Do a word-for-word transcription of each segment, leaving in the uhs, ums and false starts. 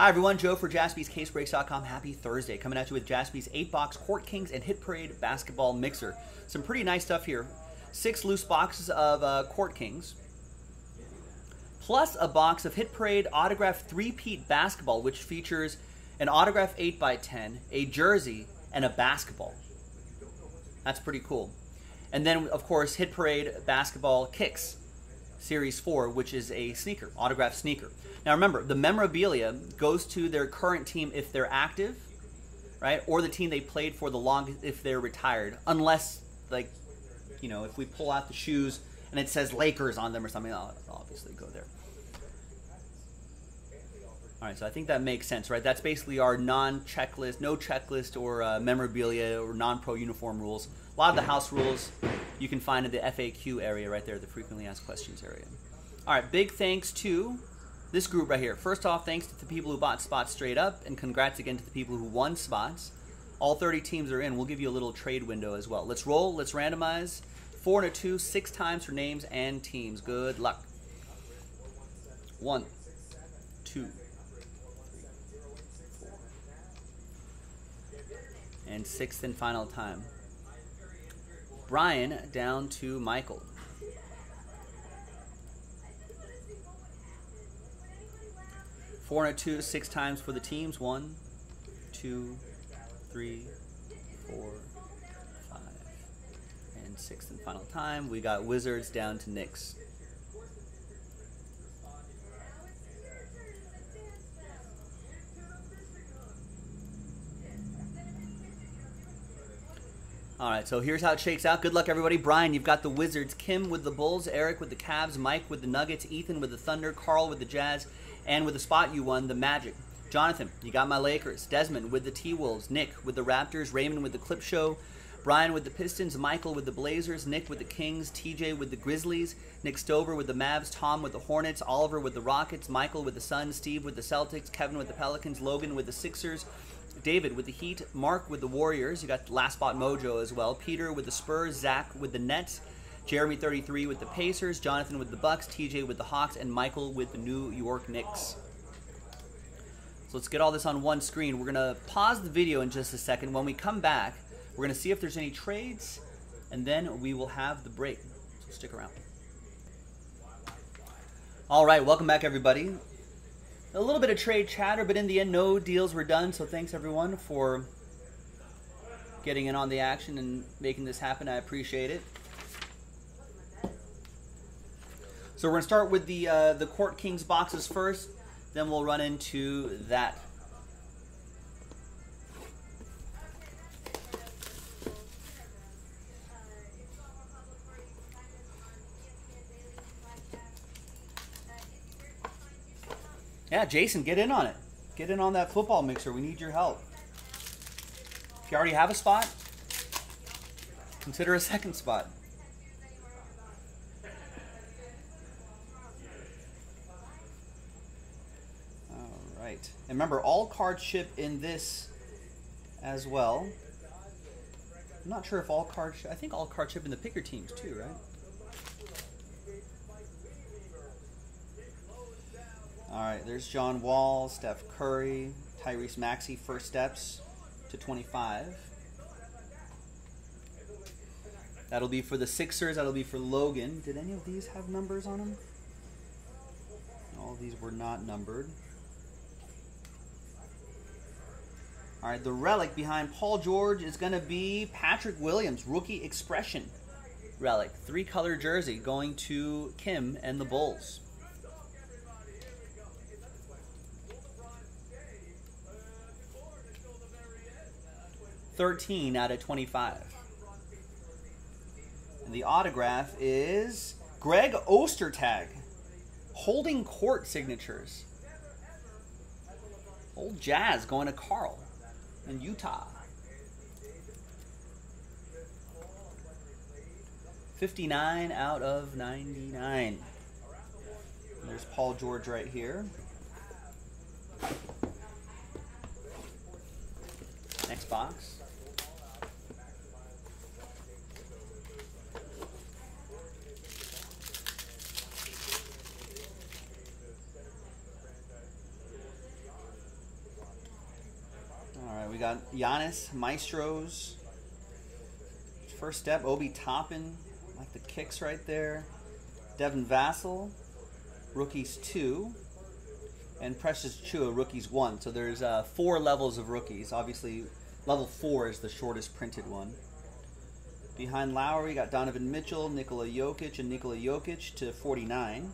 Hi everyone, Joe for Jaspi's Case Breaks dot com. Happy Thursday. Coming at you with Jaspi's eight box Court Kings and Hit Parade Basketball Mixer. Some pretty nice stuff here. Six loose boxes of uh, Court Kings, plus a box of Hit Parade Autographed three-peat Basketball, which features an autographed eight by ten, a jersey, and a basketball. That's pretty cool. And then, of course, Hit Parade Basketball Kicks, Series four, which is a sneaker, autographed sneaker. Now remember, the memorabilia goes to their current team if they're active, right? Or the team they played for the longest if they're retired. Unless, like, you know, if we pull out the shoes and it says Lakers on them or something, I'll obviously go there. All right, so I think that makes sense, right? That's basically our non-checklist, no checklist or uh, memorabilia or non-pro uniform rules. A lot of the house rules you can find in the F A Q area right there, the frequently asked questions area. All right, big thanks to this group right here. First off, thanks to the people who bought spots straight up, and congrats again to the people who won spots. All thirty teams are in. We'll give you a little trade window as well. Let's roll, let's randomize. Four and a two, six times for names and teams. Good luck. One, two, and sixth and final time. Brian down to Michael. Four and a two, six times for the teams. One, two, three, four, five, and sixth and final time. We got Wizards down to Knicks. All right, so here's how it shakes out. Good luck, everybody. Brian, you've got the Wizards. Kim with the Bulls. Eric with the Cavs. Mike with the Nuggets. Ethan with the Thunder. Carl with the Jazz. And with the spot you won, the Magic. Jonathan, you got my Lakers. Desmond with the T-Wolves. Nick with the Raptors. Raymond with the Clip Show. Brian with the Pistons. Michael with the Blazers. Nick with the Kings. T J with the Grizzlies. Nick Stover with the Mavs. Tom with the Hornets. Oliver with the Rockets. Michael with the Suns. Steve with the Celtics. Kevin with the Pelicans. Logan with the Sixers. David with the Heat, Mark with the Warriors, you got the Last Spot Mojo as well, Peter with the Spurs, Zach with the Nets, Jeremy thirty-three with the Pacers, Jonathan with the Bucks, T J with the Hawks, and Michael with the New York Knicks. So let's get all this on one screen. We're going to pause the video in just a second. When we come back, we're going to see if there's any trades, and then we will have the break. So stick around. All right, welcome back, everybody. A little bit of trade chatter, but in the end, no deals were done. So thanks, everyone, for getting in on the action and making this happen. I appreciate it. So we're going to start with the, uh, the Court Kings boxes first. Then we'll run into that. Yeah, Jason, get in on it. Get in on that football mixer. We need your help. If you already have a spot, consider a second spot. All right. And remember, all cards ship in this as well. I'm not sure if all cards ship. I think all cards ship in the picker teams too, right? All right, there's John Wall, Steph Curry, Tyrese Maxey, first steps to twenty-five. That'll be for the Sixers. That'll be for Logan. Did any of these have numbers on them? All these were not numbered. All right, the relic behind Paul George is going to be Patrick Williams, rookie expression relic. Three-color jersey going to Kim and the Bulls. thirteen out of twenty-five. And the autograph is Greg Ostertag, holding court signatures. Old Jazz going to Carl in Utah. fifty-nine out of ninety-nine. And there's Paul George right here. Next box. got Giannis, Maestros. First step, Obi Toppin. Like the kicks right there. Devin Vassell, rookies two. And Precious Chua, rookies one. So there's uh, four levels of rookies. Obviously, level four is the shortest printed one. Behind Lowry, got Donovan Mitchell, Nikola Jokic, and Nikola Jokic to forty-nine.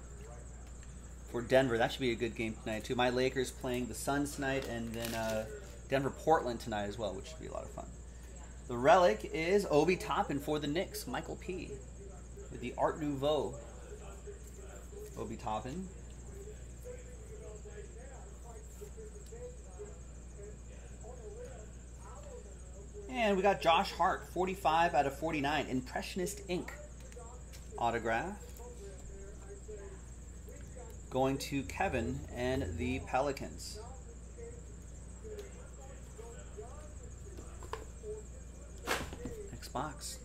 For Denver, that should be a good game tonight, too. My Lakers playing the Suns tonight, and then uh, Denver-Portland tonight as well, which should be a lot of fun. The relic is Obi Toppin for the Knicks, Michael P. With the Art Nouveau, Obi Toppin. And we got Josh Hart, forty-five out of forty-nine, Impressionist Ink autograph. Going to Kevin and the Pelicans. Next box.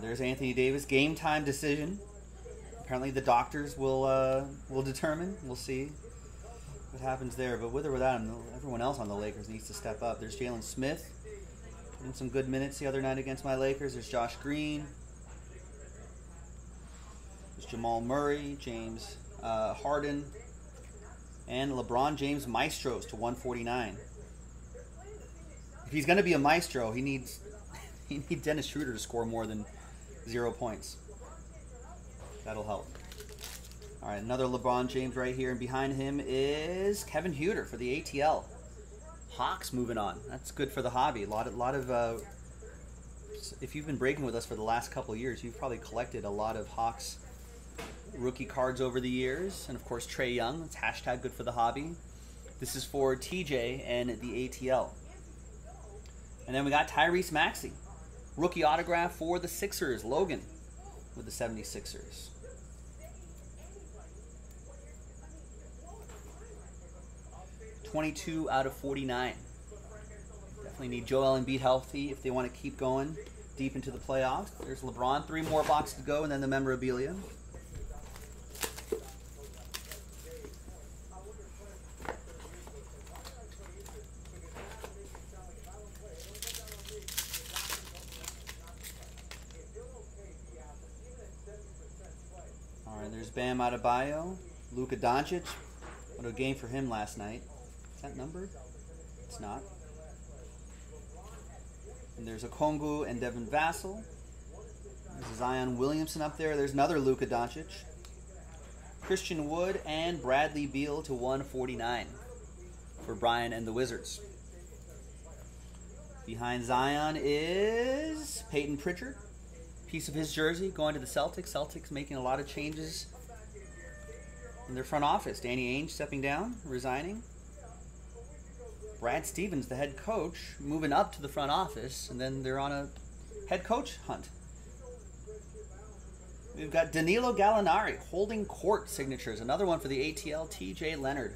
There's Anthony Davis. Game time decision. Apparently the doctors will uh, will determine. We'll see what happens there. But with or without him, everyone else on the Lakers needs to step up. There's Jalen Smith. In some good minutes the other night against my Lakers. There's Josh Green. There's Jamal Murray, James uh, Harden, and LeBron James Maestros to one forty-nine. If he's going to be a Maestro, he needs he needs Dennis Schroeder to score more than zero points. That'll help. All right, another LeBron James right here, and behind him is Kevin Huter for the A T L. Hawks moving on. That's good for the hobby. A lot of, lot of uh, if you've been breaking with us for the last couple of years, you've probably collected a lot of Hawks rookie cards over the years, and of course Trae Young. It's hashtag good for the hobby. This is for T J and the A T L. And then we got Tyrese Maxey. Rookie autograph for the Sixers, Logan, with the seventy-sixers. twenty-two out of forty-nine. Definitely need Joel Embiid healthy if they want to keep going deep into the playoffs. There's LeBron. Three more boxes to go, and then the memorabilia. Bam Adebayo, Luka Doncic. What a game for him last night. Is that numbered? It's not. And there's Okongwu and Devin Vassell. There's Zion Williamson up there. There's another Luka Doncic. Christian Wood and Bradley Beal to one forty-nine for Brian and the Wizards. Behind Zion is Peyton Pritchard. Piece of his jersey going to the Celtics. Celtics making a lot of changes in their front office. Danny Ainge stepping down, resigning. Brad Stevens, the head coach, moving up to the front office, and then they're on a head coach hunt. We've got Danilo Gallinari, holding court signatures. Another one for the A T L, T J Leonard.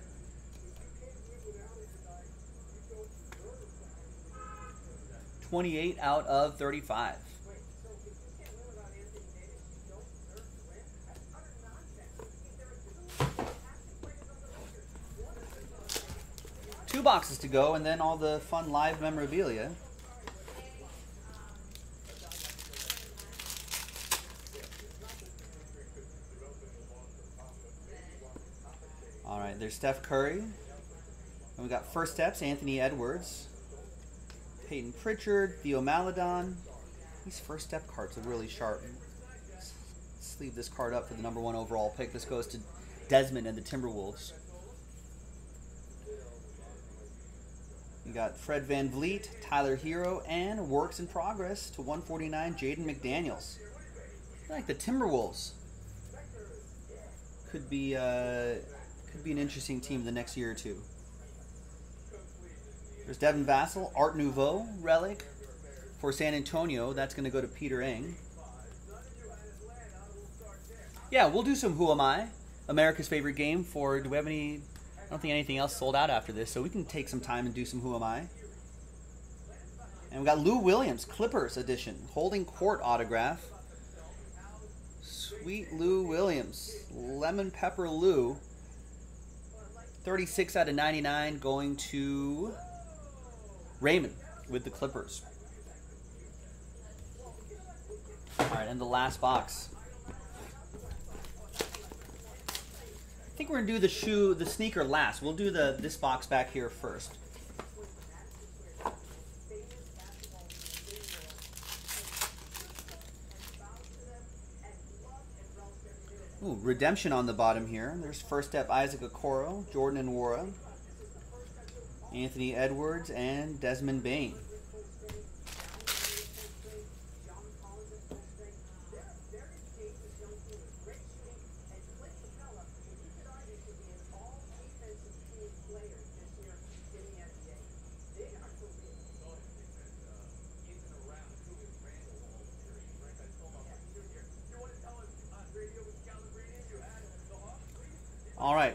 twenty-eight out of thirty-five. Two boxes to go, and then all the fun live memorabilia. All right, there's Steph Curry. And we got first steps, Anthony Edwards, Peyton Pritchard, Theo Maladon. These first step cards are really sharp. Let's sleeve this card up for the number one overall pick. This goes to Desmond and the Timberwolves. You got Fred VanVleet, Tyler Hero, and works in progress to one forty-nine, Jaden McDaniels. I feel like the Timberwolves could be uh, could be an interesting team the next year or two. There's Devin Vassell, Art Nouveau relic for San Antonio. That's going to go to Peter Eng. Yeah, we'll do some Who Am I? America's Favorite Game for, do we have any... I don't think anything else sold out after this, so we can take some time and do some Who Am I. And we got Lou Williams, Clippers edition, holding court autograph. Sweet Lou Williams, Lemon Pepper Lou. thirty-six out of ninety-nine going to Raymond with the Clippers. All right, and the last box. I think we're gonna do the shoe, the sneaker last. We'll do the this box back here first. Ooh, redemption on the bottom here. There's first step Isaac Okoro, Jordan Nwora, Anthony Edwards, and Desmond Bain. All right.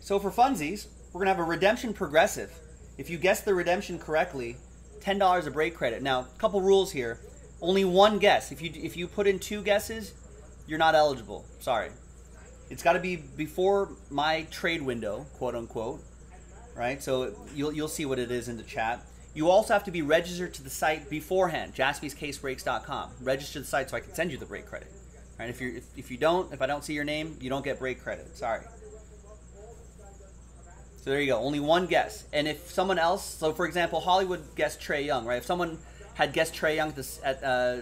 So for funsies, we're going to have a redemption progressive. If you guess the redemption correctly, ten dollars a break credit. Now, a couple rules here. Only one guess. If you if you put in two guesses, you're not eligible. Sorry. It's got to be before my trade window, quote unquote. Right? So you'll you'll see what it is in the chat. You also have to be registered to the site beforehand, Jaspys Case Breaks dot com. Register the site so I can send you the break credit. Right, if you if, if you don't, if I don't see your name, you don't get break credit. Sorry. So there you go. Only one guess. And if someone else, so for example, Hollywood guessed Trae Young, right? If someone had guessed Trae Young this, at, uh,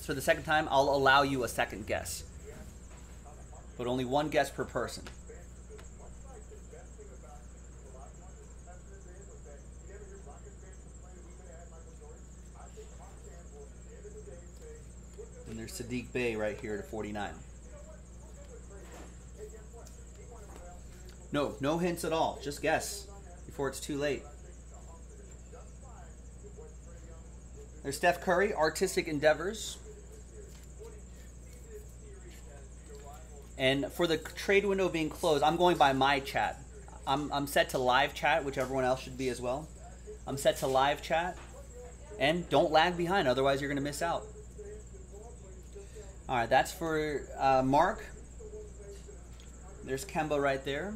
for the second time, I'll allow you a second guess. But only one guess per person. And there's Sadiq Bey right here to forty-nine. No, no hints at all. Just guess before it's too late. There's Steph Curry, Artistic Endeavors. And for the trade window being closed, I'm going by my chat. I'm, I'm set to live chat, which everyone else should be as well. I'm set to live chat. And don't lag behind, otherwise you're going to miss out. All right, that's for uh, Mark. There's Kemba right there.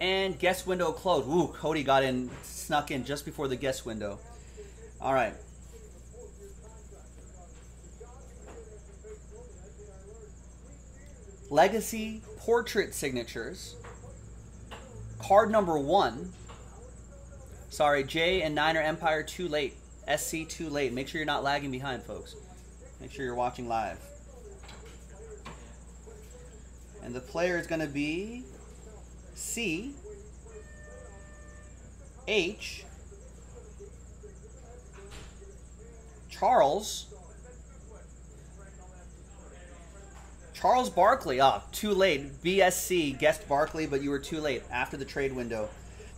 And guest window closed. Woo, Cody got in, snuck in just before the guest window. All right. Legacy Portrait Signatures. Card number one. Sorry, Jay and Niner Empire, too late. S C too late. Make sure you're not lagging behind, folks. Make sure you're watching live. And the player is going to be C H Charles Charles Barkley. Ah, too late. B S C guessed Barkley, but you were too late after the trade window.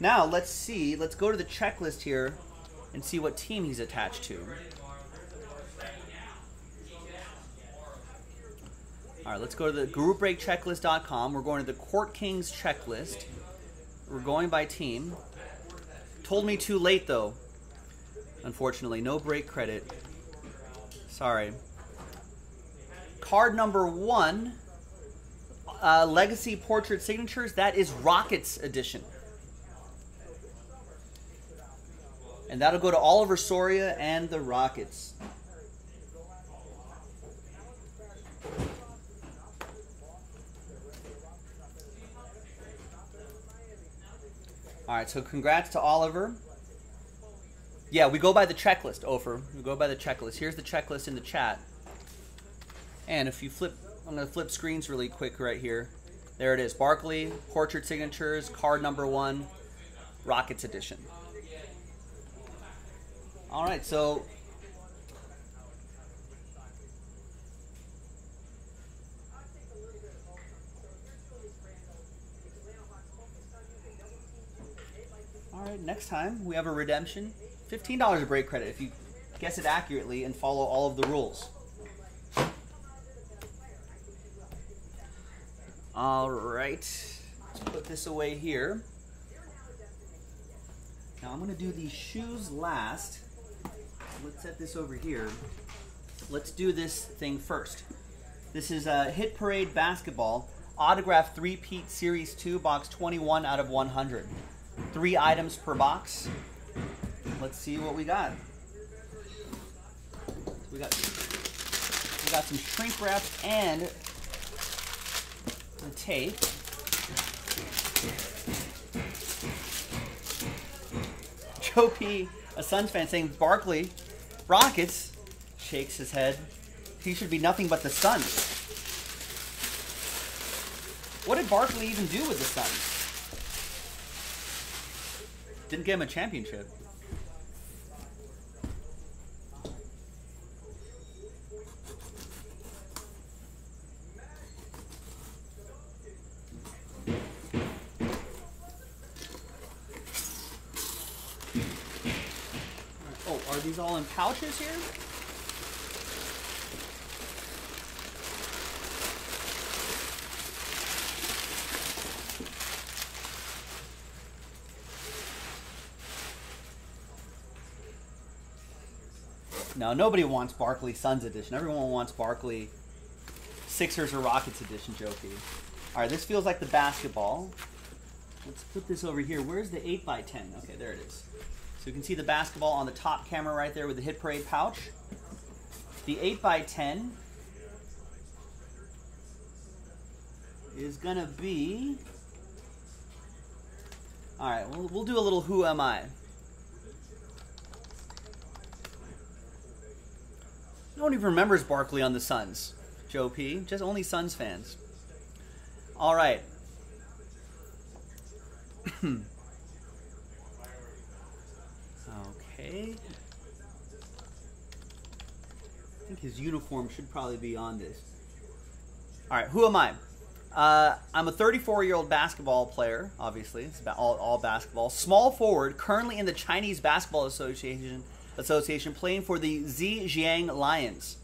Now let's see. Let's go to the checklist here and see what team he's attached to. All right, let's go to the group break checklist dot com. We're going to the Court Kings checklist. We're going by team. Told me too late, though. Unfortunately, no break credit. Sorry. Card number one, uh, Legacy Portrait Signatures. That is Rockets edition. And that'll go to Oliver Soria and the Rockets. All right, so congrats to Oliver. Yeah, we go by the checklist, Ofer. We go by the checklist. Here's the checklist in the chat. And if you flip, I'm going to flip screens really quick right here. There it is. Barkley, Portrait Signatures, card number one, Rockets edition. All right, so all right, next time we have a redemption, fifteen dollars a break credit if you guess it accurately and follow all of the rules. All right, let's put this away here. Now I'm gonna do the shoes last. Let's set this over here. Let's do this thing first. This is a Hit Parade Basketball Autograph three-peat Series two, box twenty-one out of one hundred. Three items per box. Let's see what we got. We got, we got some shrink wrap and the tape. Joe P, a Suns fan, saying Barkley Rockets, shakes his head. He should be nothing but the Suns. What did Barkley even do with the Suns? Didn't get him a championship. Oh, are these all in pouches here? No, nobody wants Barkley Suns edition. Everyone wants Barkley Sixers or Rockets edition, Jokey. All right, this feels like the basketball. Let's put this over here. Where's the eight by ten? Okay, there it is. So you can see the basketball on the top camera right there with the Hit Parade pouch. The eight by ten is going to be... All right, we'll, we'll do a little Who Am I. No one even remembers Barkley on the Suns, Joe P. Just only Suns fans. All right. Okay. I think his uniform should probably be on this. All right, who am I? Uh, I'm a thirty-four-year-old basketball player, obviously. It's about all, all basketball. Small forward, currently in the Chinese Basketball Association Association playing for the Zhejiang Lions.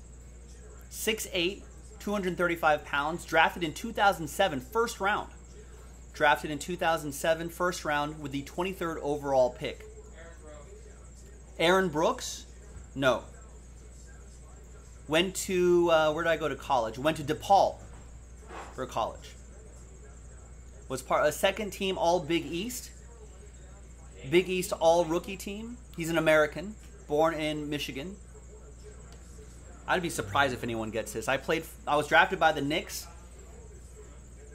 six eight, two hundred thirty-five pounds, drafted in two thousand seven, first round. Drafted in two thousand seven, first round with the twenty-third overall pick. Aaron Brooks? No. Went to, uh, where did I go to college? Went to DePaul for college. Was part of a second team All Big East. Big East All Rookie team. He's an American. Born in Michigan. I'd be surprised if anyone gets this. I played. I was drafted by the Knicks,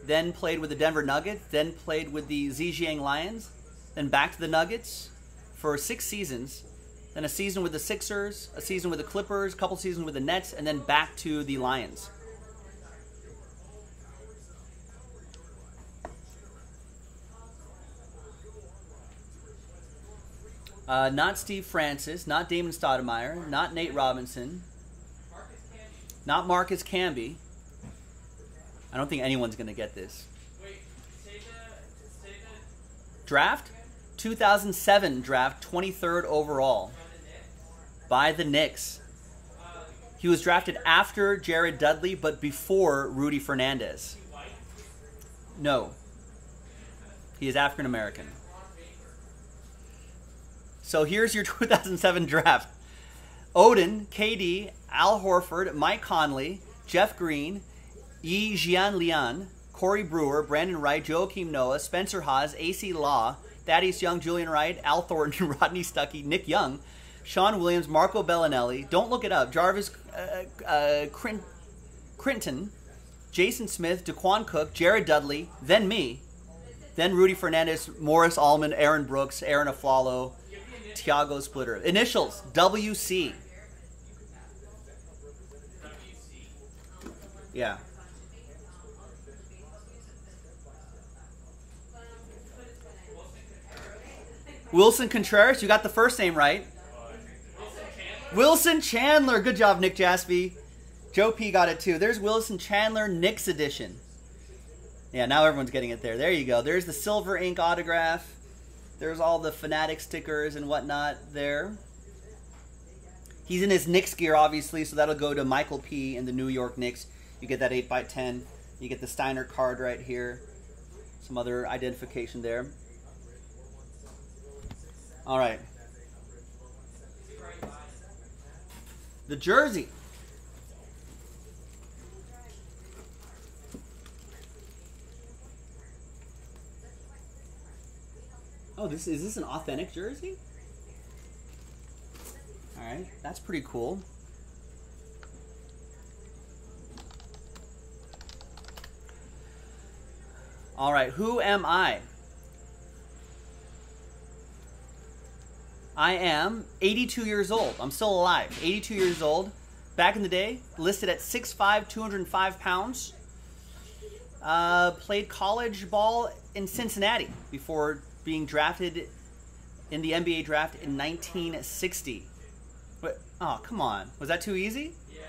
then played with the Denver Nuggets, then played with the Zhejiang Lions, then back to the Nuggets for six seasons, then a season with the Sixers, a season with the Clippers, a couple seasons with the Nets, and then back to the Lions. Uh, not Steve Francis, not Damon Stoudemire, not Nate Robinson, not Marcus Camby. I don't think anyone's going to get this. Draft? two thousand seven draft, twenty-third overall by the Knicks. He was drafted after Jared Dudley, but before Rudy Fernandez. No. He is African American. So here's your two thousand seven draft. Odin, K D, Al Horford, Mike Conley, Jeff Green, Yi Jian Lian, Corey Brewer, Brandon Wright, Joakim Noah, Spencer Hawes, A C Law, Thaddeus Young, Julian Wright, Al Thornton, Rodney Stuckey, Nick Young, Sean Williams, Marco Bellinelli, don't look it up, Jarvis uh, uh, Crinton, Jason Smith, Daquan Cook, Jared Dudley, then me, then Rudy Fernandez, Morris Allman, Aaron Brooks, Aaron Aflalo, Thiago Splitter. Initials, W C. Yeah. Wilson Contreras, you got the first name right. Wilson Chandler. Good job, Nick Jaspy. Joe P got it too. There's Wilson Chandler, Knicks edition. Yeah, now everyone's getting it there. There you go. There's the silver ink autograph. There's all the Fanatics stickers and whatnot there. He's in his Knicks gear, obviously, so that'll go to Michael P. and the New York Knicks. You get that eight by ten. You get the Steiner card right here, some other identification there. All right. The jersey. Oh, this is this an authentic jersey? All right, that's pretty cool. All right, who am I? I am eighty-two years old. I'm still alive, eighty-two years old. Back in the day, listed at six five, two hundred five pounds. Uh, played college ball in Cincinnati before being drafted in the N B A draft in nineteen sixty. But, oh, come on. Was that too easy? Yeah.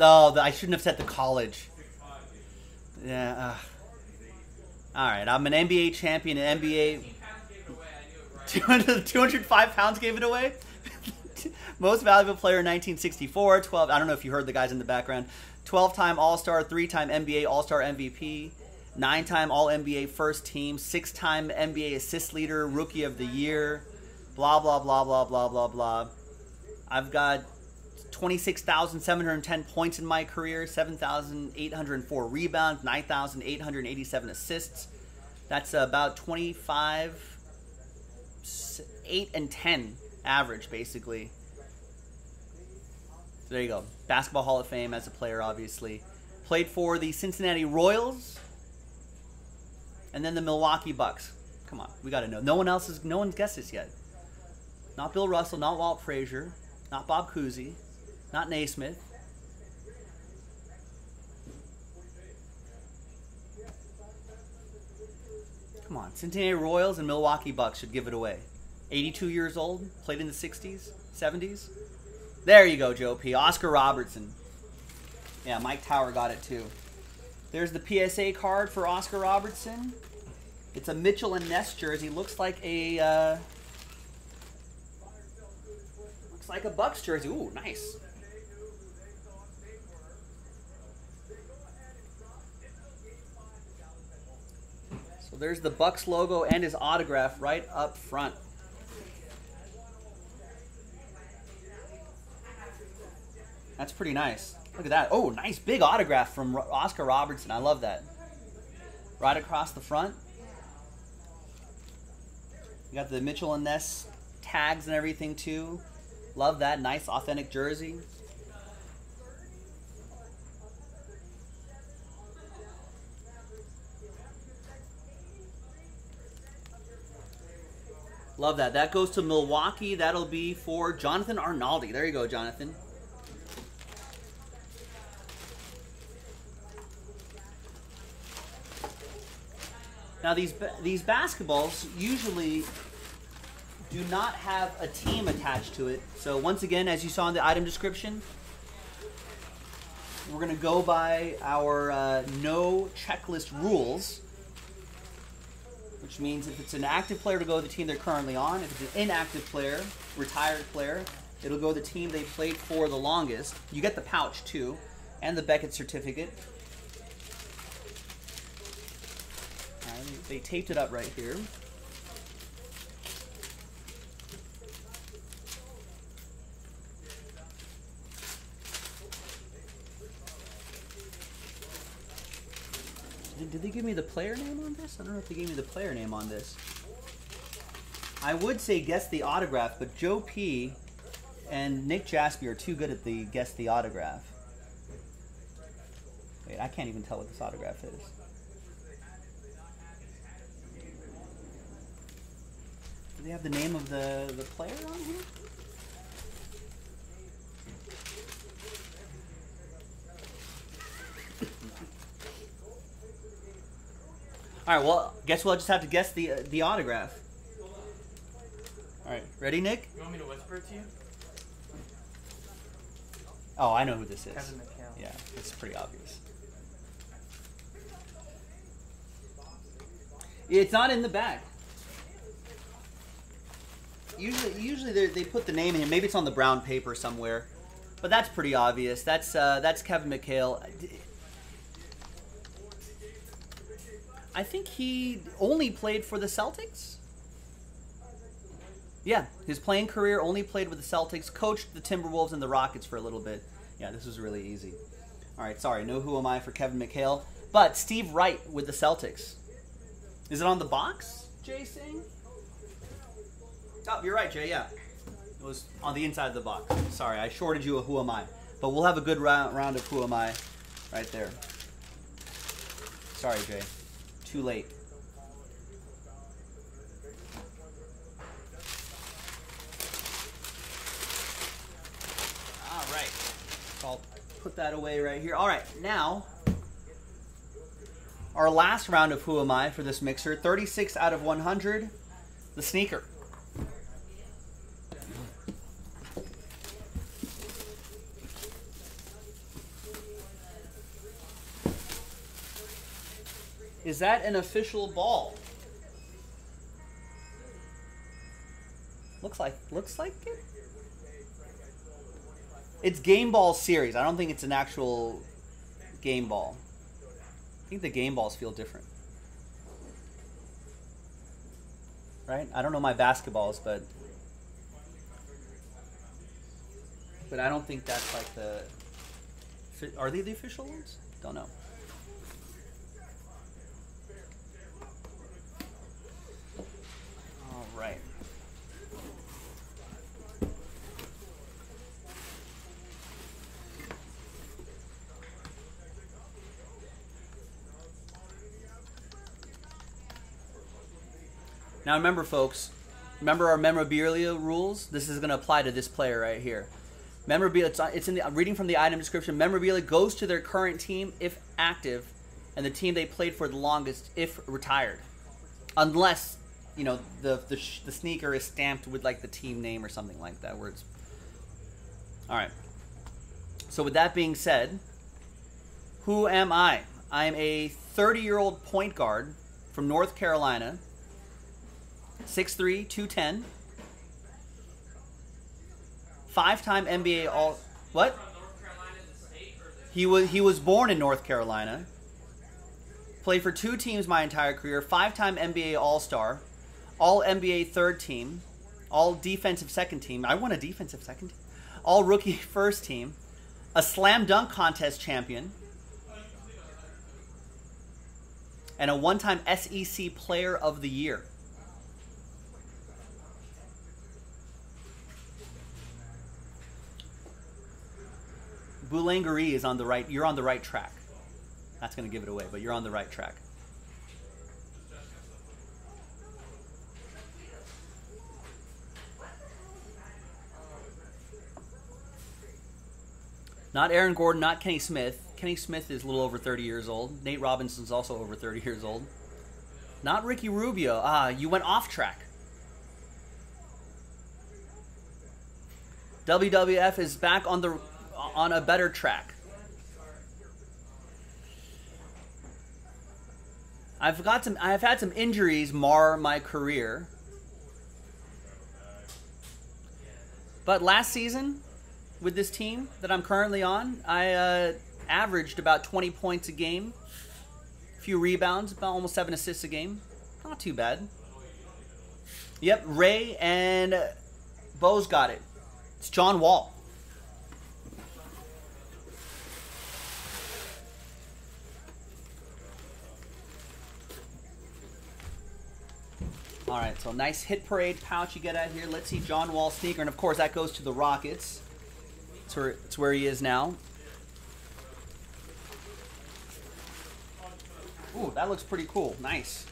Oh, the, I shouldn't have said the college. Yeah. Uh. All right, I'm an N B A champion, an N B A... two hundred, two hundred five pounds gave it away. Most valuable player in nineteen sixty-four. twelve. I don't know if you heard the guys in the background. twelve-time All-Star, three-time N B A All-Star M V P, nine-time All-N B A First Team, six-time N B A Assist Leader, Rookie of the Year. Blah blah blah blah blah blah blah. I've got twenty-six thousand seven hundred ten points in my career, seven thousand eight hundred four rebounds, nine thousand eight hundred eighty-seven assists. That's about twenty-five. eight and ten average, basically. So there you go. Basketball Hall of Fame as a player, obviously. Played for the Cincinnati Royals and then the Milwaukee Bucks. Come on, we got to know. No one else is, no one's guessed this yet. Not Bill Russell, not Walt Frazier, not Bob Cousy, not Naismith. Come on, Cincinnati Royals and Milwaukee Bucks should give it away. eighty-two years old, played in the sixties, seventies. There you go, Joe P. Oscar Robertson. Yeah, Mike Tower got it too. There's the P S A card for Oscar Robertson. It's a Mitchell and Ness jersey. Looks like a uh, looks like a Bucks jersey. Ooh, nice. So there's the Bucks logo and his autograph right up front. That's pretty nice. Look at that. Oh, nice big autograph from Oscar Robertson. I love that. Right across the front. You got the Mitchell and Ness tags and everything too. Love that. Nice authentic jersey. Love that. That goes to Milwaukee. That'll be for Jonathan Arnaldi. There you go, Jonathan. Now, these, these basketballs usually do not have a team attached to it. So, once again, as you saw in the item description, we're going to go by our uh, no checklist rules, which means if it's an active player, it'll go to the team they're currently on. If it's an inactive player, retired player, it'll go to the team they played for the longest. You get the pouch, too, and the Beckett certificate. And they taped it up right here. Did they give me the player name on this? I don't know if they gave me the player name on this. I would say guess the autograph, but Joe P. and Nick Jaspi are too good at the guess the autograph. Wait, I can't even tell what this autograph is. Do they have the name of the, the player on here? All right, well, guess we'll just have to guess the uh, the autograph. All right, ready, Nick? You want me to whisper it to you? Oh, I know who this is. Kevin McHale. Yeah, it's pretty obvious. It's not in the back. Usually, usually they they put the name in here. Maybe it's on the brown paper somewhere, but that's pretty obvious. That's uh, that's Kevin McHale. I think he only played for the Celtics. Yeah, his playing career only played with the Celtics, coached the Timberwolves and the Rockets for a little bit. Yeah, this was really easy. All right, sorry, no who am I for Kevin McHale. But Steve Wright with the Celtics. Is it on the box, Jay Singh? Oh, you're right, Jay, yeah. It was on the inside of the box. Sorry, I shorted you a who am I. But we'll have a good round of who am I right there. Sorry, Jay. Too late. All right. So I'll put that away right here. All right, now our last round of who am I for this mixer. thirty-six out of one hundred. The sneaker. Is that an official ball? Looks like, looks like it. It's game ball series. I don't think it's an actual game ball. I think the game balls feel different, right? I don't know my basketballs, but but I don't think that's like the. Are they the official ones? Don't know. Right. Now remember, folks, remember our memorabilia rules? This is going to apply to this player right here. Memorabilia, it's in the, I'm reading from the item description. Memorabilia goes to their current team if active and the team they played for the longest if retired. Unless, you know, the the, sh the sneaker is stamped with like the team name or something like that. Where it's all right. So with that being said, who am I? I'm a thirty-year-old point guard from North Carolina, six three, two ten, five-time N B A all. What? He was he was born in North Carolina. Played for two teams my entire career. Five-time N B A All-Star. All-N B A third team, all-defensive second team. I won a defensive second team. All-rookie first team, a slam dunk contest champion, and a one-time S E C Player of the Year. Boulangerie is on the right. You're on the right track. That's going to give it away, but you're on the right track. Not Aaron Gordon, not Kenny Smith. Kenny Smith is a little over thirty years old. Nate Robinson's also over thirty years old. Not Ricky Rubio. Ah, you went off track. W W F is back on the on a better track. I've got some I've had some injuries mar my career. But last season with this team that I'm currently on, I uh, averaged about twenty points a game, a few rebounds, about almost seven assists a game. Not too bad. Yep, Ray and Bo's got it. It's John Wall. All right, so nice Hit Parade pouch you get out here. Let's see, John Wall sneaker, and of course that goes to the Rockets. It's where, it's where he is now. Ooh, that looks pretty cool. Nice.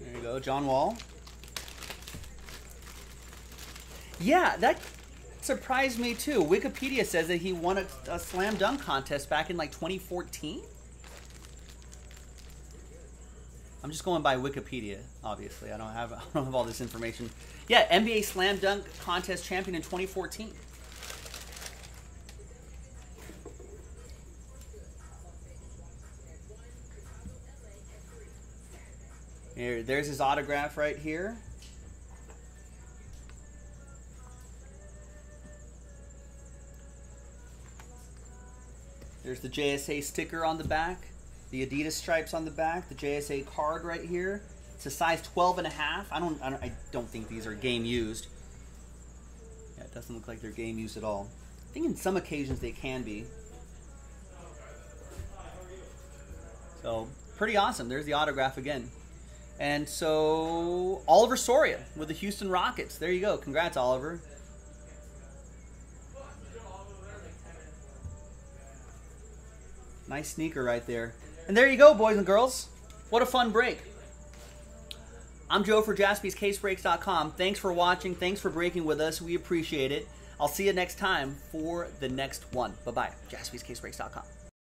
There you go, John Wall. Yeah, that surprised me too. Wikipedia says that he won a, a slam dunk contest back in like twenty fourteen. I'm just going by Wikipedia, obviously. I don't have I don't have all this information. Yeah, N B A Slam Dunk Contest champion in twenty fourteen. Here, there's his autograph right here. There's the J S A sticker on the back. the Adidas stripes on the back, the J S A card right here. It's a size twelve and a half. I don't, I don't, I don't think these are game used. Yeah, it doesn't look like they're game used at all. I think in some occasions they can be. So pretty awesome. There's the autograph again. And so Oliver Soria with the Houston Rockets. There you go. Congrats, Oliver. Nice sneaker right there. And there you go, boys and girls. What a fun break. I'm Joe for Jaspy's Case Breaks dot com. Thanks for watching. Thanks for breaking with us. We appreciate it. I'll see you next time for the next one. Bye-bye. Jaspy's Case Breaks dot com.